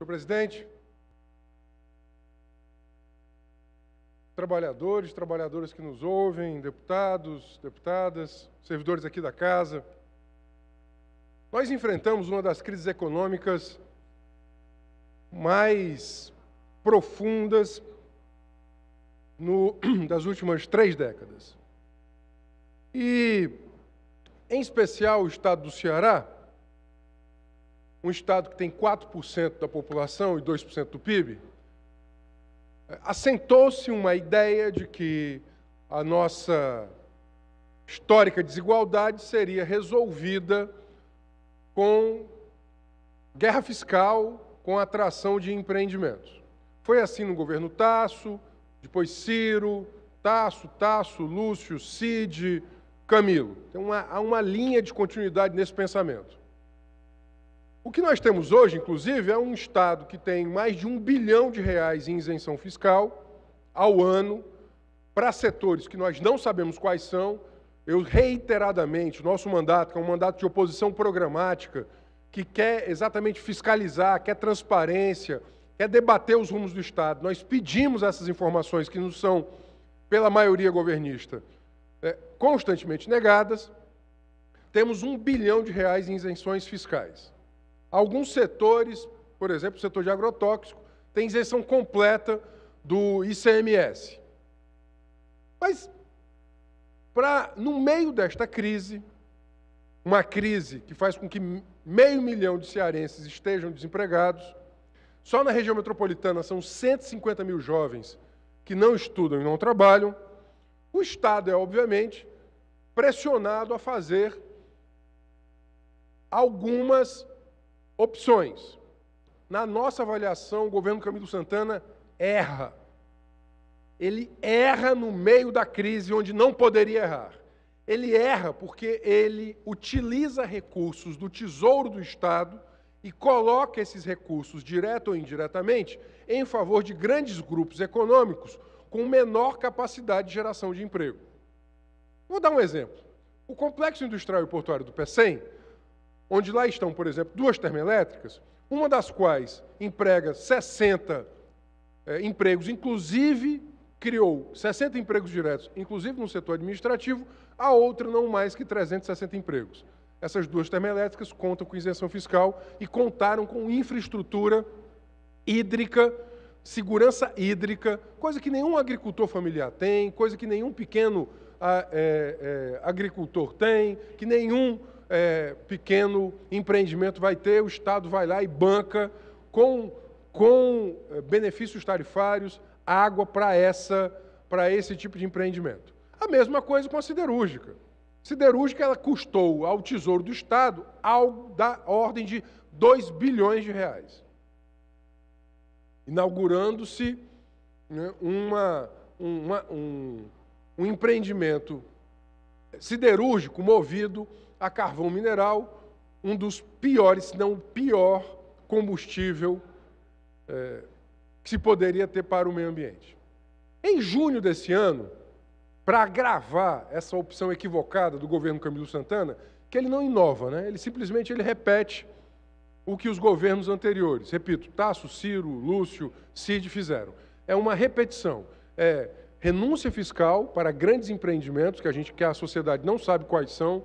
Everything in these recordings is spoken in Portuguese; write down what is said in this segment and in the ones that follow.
Senhor presidente, trabalhadores, trabalhadoras que nos ouvem, deputados, deputadas, servidores aqui da casa, nós enfrentamos uma das crises econômicas mais profundas das últimas 3 décadas. E, em especial, o estado do Ceará, um estado que tem 4% da população e 2% do PIB, assentou-se uma ideia de que a nossa histórica desigualdade seria resolvida com guerra fiscal, com a atração de empreendimentos. Foi assim no governo Tasso, depois Ciro, Tasso, Lúcio, Cid, Camilo. Então, há uma linha de continuidade nesse pensamento. O que nós temos hoje, inclusive, é um Estado que tem mais de R$ 1 bilhão em isenção fiscal ao ano para setores que nós não sabemos quais são. Eu, reiteradamente, o nosso mandato, que é um mandato de oposição programática, que quer exatamente fiscalizar, quer transparência, quer debater os rumos do Estado. Nós pedimos essas informações que nos são, pela maioria governista, constantemente negadas. Temos R$ 1 bilhão em isenções fiscais. Alguns setores, por exemplo, o setor de agrotóxico, tem isenção completa do ICMS. Mas, no meio desta crise, uma crise que faz com que 500 mil de cearenses estejam desempregados, só na região metropolitana são 150 mil jovens que não estudam e não trabalham, o Estado é, obviamente, pressionado a fazer algumas opções. Na nossa avaliação, o governo Camilo Santana erra. Ele erra no meio da crise, onde não poderia errar. Ele erra porque ele utiliza recursos do Tesouro do Estado e coloca esses recursos, direto ou indiretamente, em favor de grandes grupos econômicos com menor capacidade de geração de emprego. Vou dar um exemplo. O Complexo Industrial e Portuário do Pecém, onde lá estão, por exemplo, 2 termoelétricas, uma das quais emprega 60 empregos, inclusive criou 60 empregos diretos, inclusive no setor administrativo, a outra não mais que 360 empregos. Essas 2 termoelétricas contam com isenção fiscal e contaram com infraestrutura hídrica, segurança hídrica, coisa que nenhum agricultor familiar tem, coisa que nenhum pequeno agricultor tem, que nenhum pequeno empreendimento vai ter. O Estado vai lá e banca com benefícios tarifários, água para esse tipo de empreendimento. A mesma coisa com a siderúrgica. Siderúrgica, ela custou ao Tesouro do Estado da ordem de R$ 2 bilhões, inaugurando-se, né, um empreendimento siderúrgico movido a carvão mineral, um dos piores, se não o pior combustível que se poderia ter para o meio ambiente. Em junho desse ano, para agravar essa opção equivocada do governo Camilo Santana, que ele não inova, né? Ele simplesmente repete o que os governos anteriores, repito, Tasso, Ciro, Lúcio, Cid fizeram. É uma repetição. É renúncia fiscal para grandes empreendimentos, que a sociedade não sabe quais são.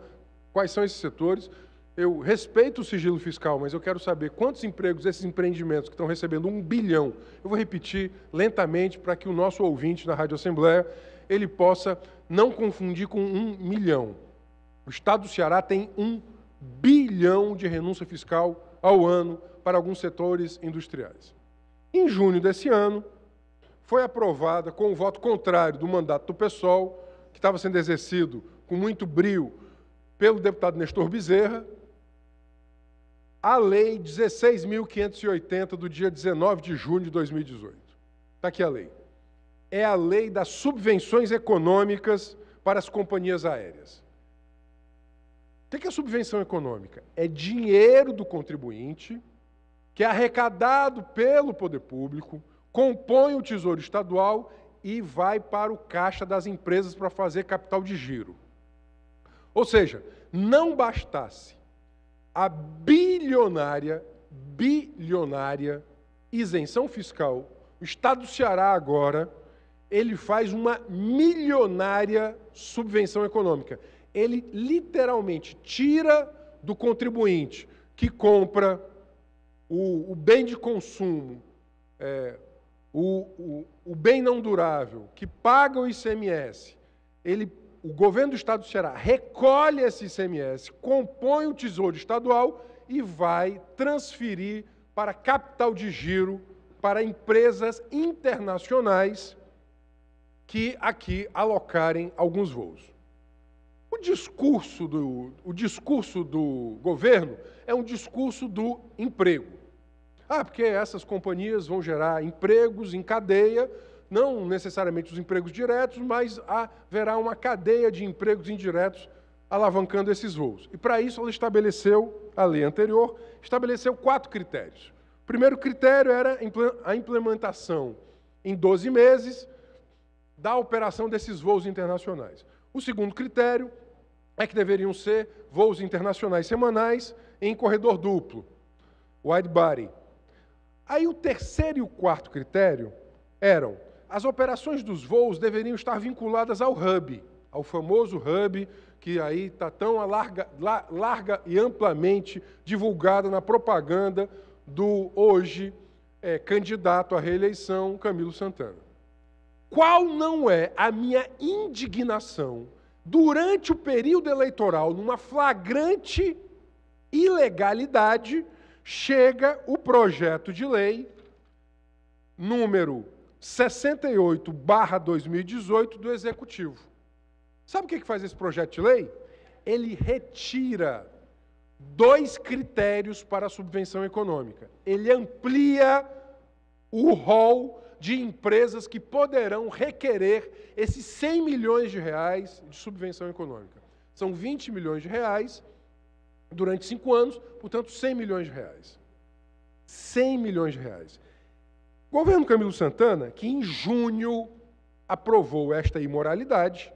Quais são esses setores? Eu respeito o sigilo fiscal, mas eu quero saber quantos empregos esses empreendimentos que estão recebendo R$ 1 bilhão. Eu vou repetir lentamente para que o nosso ouvinte na Rádio Assembleia ele possa não confundir com R$ 1 milhão. O Estado do Ceará tem R$ 1 bilhão de renúncia fiscal ao ano para alguns setores industriais. Em junho desse ano, foi aprovada, com o voto contrário do mandato do PSOL, que estava sendo exercido com muito brio, pelo deputado Nestor Bezerra, a Lei 16.580, do dia 19 de junho de 2018. Está aqui a lei. É a lei das subvenções econômicas para as companhias aéreas. O que é subvenção econômica? É dinheiro do contribuinte, que é arrecadado pelo poder público, compõe o Tesouro Estadual e vai para o caixa das empresas para fazer capital de giro. Ou seja, não bastasse a bilionária isenção fiscal, o Estado do Ceará agora, ele faz uma milionária subvenção econômica. Ele literalmente tira do contribuinte que compra o bem de consumo, o bem não durável, que paga o ICMS, o governo do Estado do Ceará recolhe esse ICMS, compõe o Tesouro Estadual e vai transferir para capital de giro, para empresas internacionais que aqui alocarem alguns voos. O discurso do governo é um discurso do emprego. Ah, porque essas companhias vão gerar empregos em cadeia, não necessariamente os empregos diretos, mas haverá uma cadeia de empregos indiretos alavancando esses voos. E para isso ela estabeleceu, a lei anterior, estabeleceu 4 critérios. O primeiro critério era a implementação em 12 meses da operação desses voos internacionais. O segundo critério é que deveriam ser voos internacionais semanais em corredor duplo, wide body. Aí o terceiro e o quarto critério eram, as operações dos voos deveriam estar vinculadas ao HUB, ao famoso HUB, que aí está tão larga e amplamente divulgada na propaganda do hoje candidato à reeleição, Camilo Santana. Qual não é a minha indignação durante o período eleitoral, numa flagrante ilegalidade, chega o projeto de lei número 68/2018 do Executivo. Sabe o que faz esse projeto de lei? Ele retira 2 critérios para a subvenção econômica. Ele amplia o rol de empresas que poderão requerer esses 100 milhões de reais de subvenção econômica. São 20 milhões de reais durante 5 anos, portanto, 100 milhões de reais. 100 milhões de reais. O governo Camilo Santana, que em junho aprovou esta imoralidade,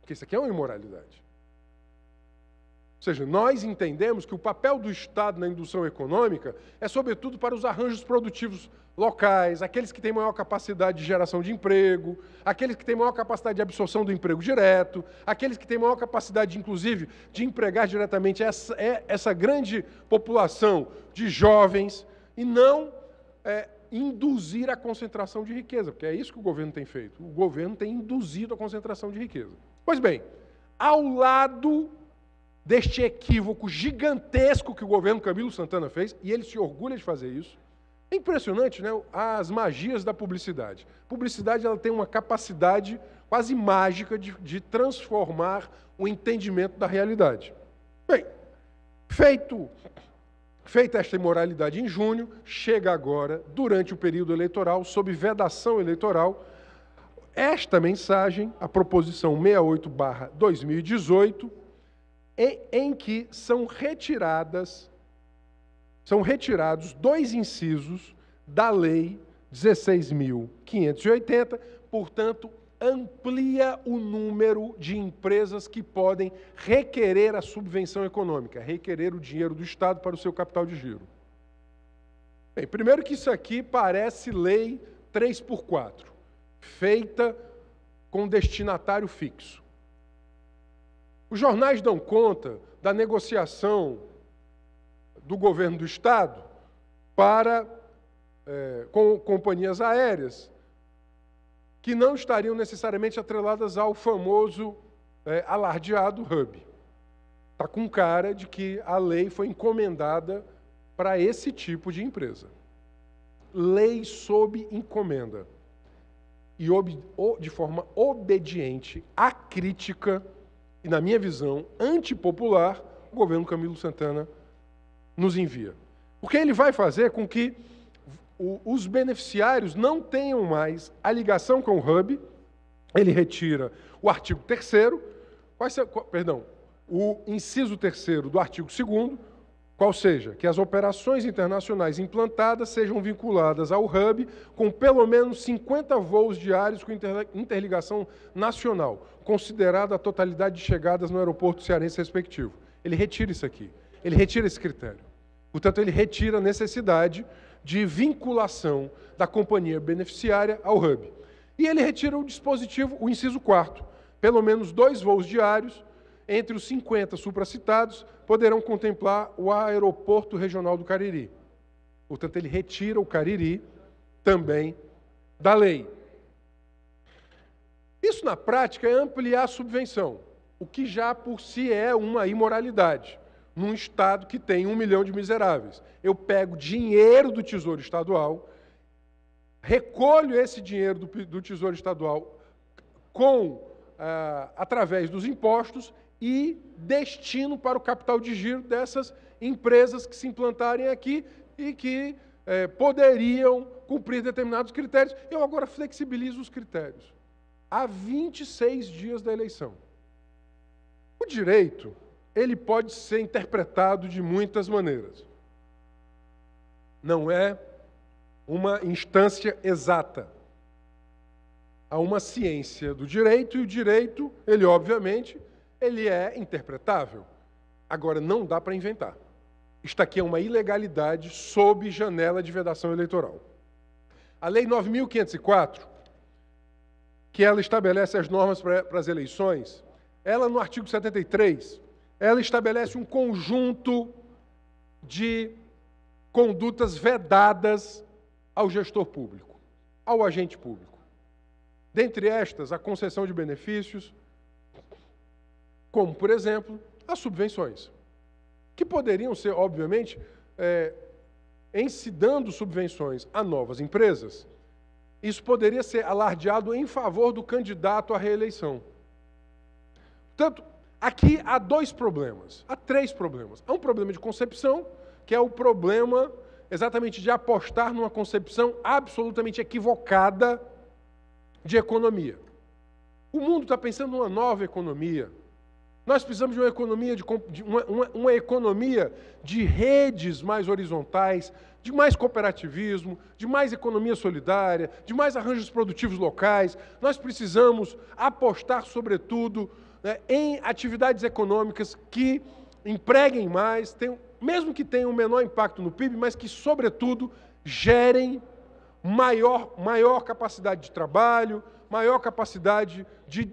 porque isso aqui é uma imoralidade. Ou seja, nós entendemos que o papel do Estado na indução econômica é, sobretudo, para os arranjos produtivos locais, aqueles que têm maior capacidade de geração de emprego, aqueles que têm maior capacidade de absorção do emprego direto, aqueles que têm maior capacidade, inclusive, de empregar diretamente essa grande população de jovens e não induzir a concentração de riqueza, porque é isso que o governo tem feito. O governo tem induzido a concentração de riqueza. Pois bem, ao lado deste equívoco gigantesco que o governo Camilo Santana fez, e ele se orgulha de fazer isso, é impressionante, né? As magias da publicidade. A publicidade ela tem uma capacidade quase mágica de transformar o entendimento da realidade. Bem, feita esta imoralidade em junho, chega agora, durante o período eleitoral, sob vedação eleitoral, esta mensagem, a proposição 68/2018, em que são retirados 2 incisos da Lei 16.580, portanto, amplia o número de empresas que podem requerer a subvenção econômica, requerer o dinheiro do Estado para o seu capital de giro. Bem, primeiro que isso aqui parece lei 3x4, feita com destinatário fixo. Os jornais dão conta da negociação do governo do Estado com companhias aéreas que não estariam necessariamente atreladas ao famoso alardeado HUB. Está com cara de que a lei foi encomendada para esse tipo de empresa. Lei sob encomenda e de forma obediente à crítica e, na minha visão, antipopular, o governo Camilo Santana nos envia. Porque ele vai fazer com que os beneficiários não tenham mais a ligação com o HUB, ele retira o artigo 3º, o inciso 3º do artigo 2º, qual seja, que as operações internacionais implantadas sejam vinculadas ao HUB com pelo menos 50 voos diários com interligação nacional, considerada a totalidade de chegadas no aeroporto cearense respectivo. Ele retira isso aqui, ele retira esse critério. Portanto, ele retira a necessidade de vinculação da companhia beneficiária ao HUB. E ele retira o dispositivo, o inciso 4º, pelo menos 2 voos diários, entre os 50 supracitados, poderão contemplar o aeroporto regional do Cariri. Portanto, ele retira o Cariri também da lei. Isso, na prática, é ampliar a subvenção, o que já por si é uma imoralidade, num Estado que tem 1 milhão de miseráveis. Eu pego dinheiro do Tesouro Estadual, recolho esse dinheiro do Tesouro Estadual através dos impostos e destino para o capital de giro dessas empresas que se implantarem aqui e que poderiam cumprir determinados critérios. Eu agora flexibilizo os critérios. Há 26 dias da eleição. O direito, ele pode ser interpretado de muitas maneiras. Não é uma instância exata. Há uma ciência do direito e o direito, ele obviamente, ele é interpretável. Agora, não dá para inventar. Isto aqui é uma ilegalidade sob janela de vedação eleitoral. A Lei 9.504, que ela estabelece as normas para as eleições, ela, no artigo 73, ela estabelece um conjunto de condutas vedadas ao gestor público, ao agente público. Dentre estas, a concessão de benefícios, como, por exemplo, as subvenções, que poderiam ser, obviamente, encidando subvenções a novas empresas, isso poderia ser alardeado em favor do candidato à reeleição. Portanto, aqui há 2 problemas, há 3 problemas. Há um problema de concepção, que é o problema exatamente de apostar numa concepção absolutamente equivocada de economia. O mundo está pensando numa nova economia. Nós precisamos de uma economia de uma economia de redes mais horizontais, de mais cooperativismo, de mais economia solidária, de mais arranjos produtivos locais. Nós precisamos apostar, sobretudo, em atividades econômicas que empreguem mais, mesmo que tenham um menor impacto no PIB, mas que, sobretudo, gerem maior capacidade de trabalho, maior capacidade de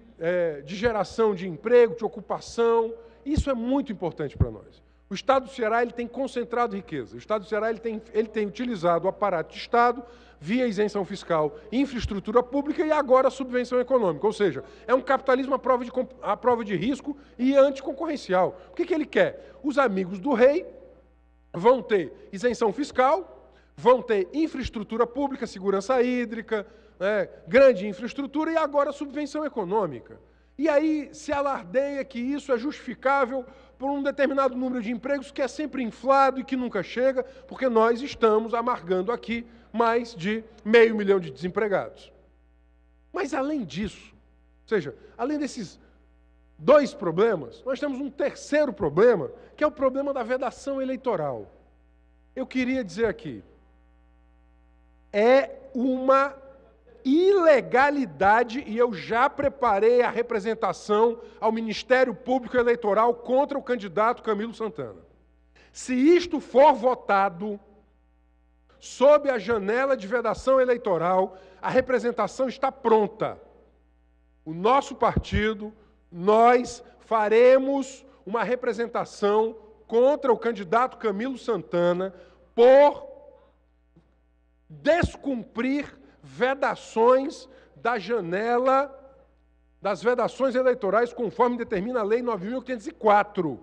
geração de emprego, de ocupação. Isso é muito importante para nós. O Estado do Ceará ele tem concentrado riqueza. O Estado do Ceará ele tem utilizado o aparato de Estado via isenção fiscal, infraestrutura pública e agora subvenção econômica. Ou seja, é um capitalismo à prova de risco e anticoncorrencial. O que ele quer? Os amigos do rei vão ter isenção fiscal, vão ter infraestrutura pública, segurança hídrica, grande infraestrutura e agora subvenção econômica. E aí se alardeia que isso é justificável por um determinado número de empregos que é sempre inflado e que nunca chega, porque nós estamos amargando aqui mais de 500 mil de desempregados. Mas, além disso, ou seja, além desses 2 problemas, nós temos um 3º problema, que é o problema da vedação eleitoral. Eu queria dizer aqui, é uma ilegalidade, e eu já preparei a representação ao Ministério Público Eleitoral contra o candidato Camilo Santana. Se isto for votado sob a janela de vedação eleitoral, a representação está pronta. O nosso partido, nós faremos uma representação contra o candidato Camilo Santana por descumprir vedações da janela das vedações eleitorais, conforme determina a Lei 9.504.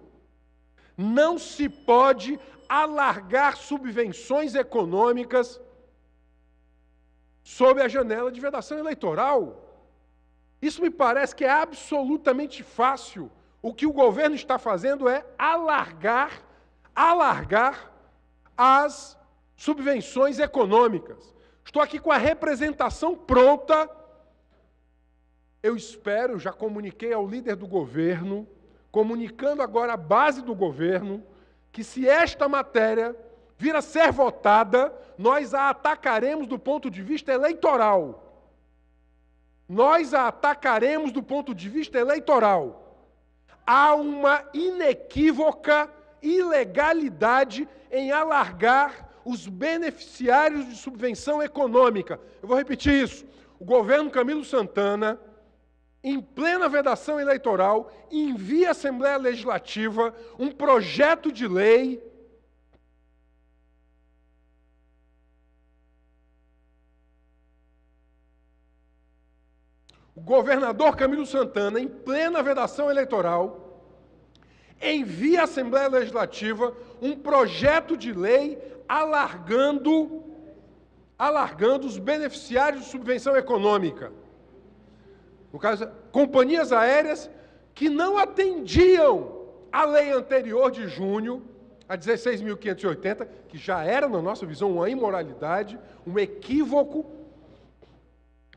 Não se pode alargar subvenções econômicas sob a janela de vedação eleitoral. Isso me parece que é absolutamente fácil. O que o governo está fazendo é alargar as subvenções econômicas. Estou aqui com a representação pronta. Eu espero, já comuniquei ao líder do governo, comunicando agora a base do governo, que se esta matéria vir a ser votada, nós a atacaremos do ponto de vista eleitoral. Nós a atacaremos do ponto de vista eleitoral. Há uma inequívoca ilegalidade em alargar os beneficiários de subvenção econômica. Eu vou repetir isso. O governo Camilo Santana, em plena vedação eleitoral, envia à Assembleia Legislativa um projeto de lei . O governador Camilo Santana, em plena vedação eleitoral, envia à Assembleia Legislativa um projeto de lei alargando os beneficiários de subvenção econômica. No caso, companhias aéreas que não atendiam à lei anterior de junho, a 16.580, que já era, na nossa visão, uma imoralidade, um equívoco.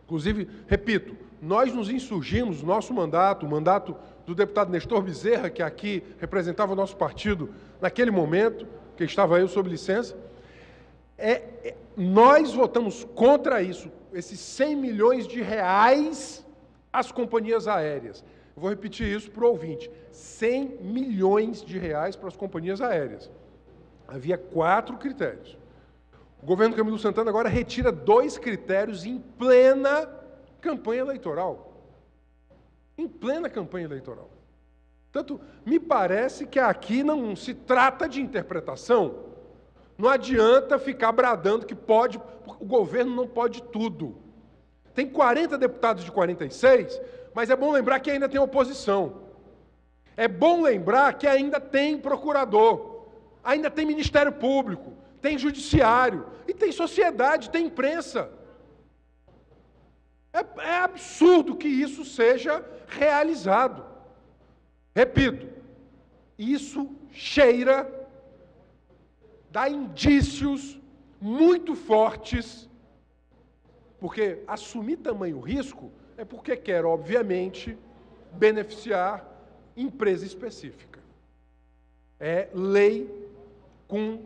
Inclusive, repito, nós nos insurgimos, nosso mandato, o mandato do deputado Nestor Bezerra, que aqui representava o nosso partido naquele momento, que estava eu sob licença, nós votamos contra isso, esses 100 milhões de reais às companhias aéreas. Eu vou repetir isso para o ouvinte, 100 milhões de reais para as companhias aéreas. Havia 4 critérios. O governo Camilo Santana agora retira 2 critérios em plena campanha eleitoral. Em plena campanha eleitoral. Portanto, me parece que aqui não se trata de interpretação. Não adianta ficar bradando que pode, o governo não pode tudo. Tem 40 deputados de 46, mas é bom lembrar que ainda tem oposição. É bom lembrar que ainda tem procurador, ainda tem Ministério Público, tem judiciário, e tem sociedade, tem imprensa. É absurdo que isso seja realizado. Repito, isso cheira, dá indícios muito fortes, porque assumir tamanho risco é porque quer, obviamente, beneficiar empresa específica. É lei com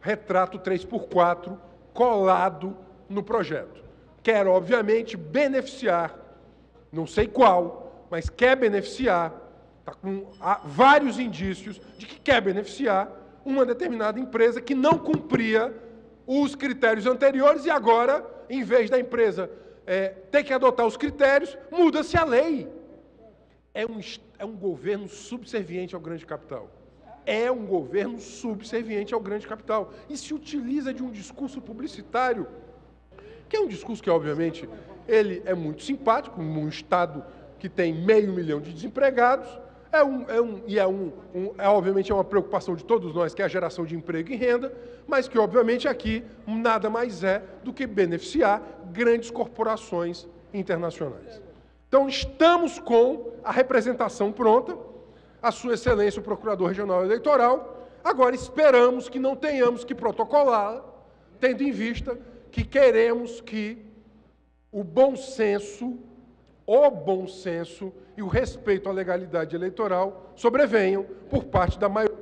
retrato 3x4 colado no projeto. Quer, obviamente, beneficiar, não sei qual, mas quer beneficiar, tá com vários indícios de que quer beneficiar uma determinada empresa que não cumpria os critérios anteriores e agora, em vez da empresa ter que adotar os critérios, muda-se a lei. É um governo subserviente ao grande capital. É um governo subserviente ao grande capital e se utiliza de um discurso publicitário, que é um discurso que, obviamente, ele é muito simpático, num estado que tem 500 mil de desempregados, obviamente, é uma preocupação de todos nós, que é a geração de emprego e renda, mas que, obviamente, aqui nada mais é do que beneficiar grandes corporações internacionais. Então, estamos com a representação pronta, a Sua Excelência, o Procurador Regional Eleitoral, agora esperamos que não tenhamos que protocolá-la, tendo em vista que queremos que o bom senso e o respeito à legalidade eleitoral sobrevenham por parte da maioria.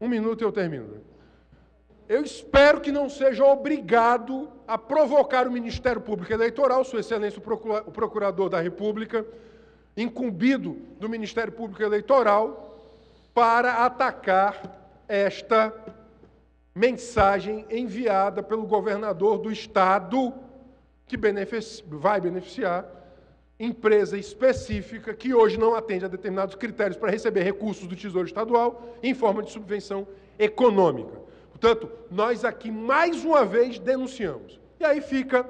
Um minuto e eu termino. Eu espero que não seja obrigado a provocar o Ministério Público Eleitoral, Sua Excelência o Procurador da República, incumbido do Ministério Público Eleitoral, para atacar esta mensagem enviada pelo governador do Estado, que vai beneficiar empresa específica que hoje não atende a determinados critérios para receber recursos do Tesouro Estadual em forma de subvenção econômica. Portanto, nós aqui, mais uma vez, denunciamos. E aí fica,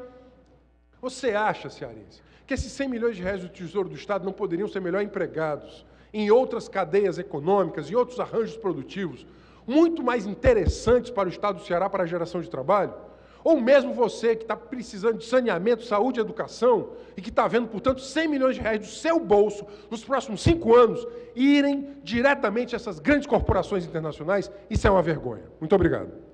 você acha, cearense, que esses 100 milhões de reais do Tesouro do Estado não poderiam ser melhor empregados em outras cadeias econômicas, em outros arranjos produtivos, muito mais interessantes para o Estado do Ceará, para a geração de trabalho? Ou mesmo você que está precisando de saneamento, saúde e educação, e que está vendo, portanto, 100 milhões de reais do seu bolso, nos próximos 5 anos, irem diretamente a essas grandes corporações internacionais, isso é uma vergonha. Muito obrigado.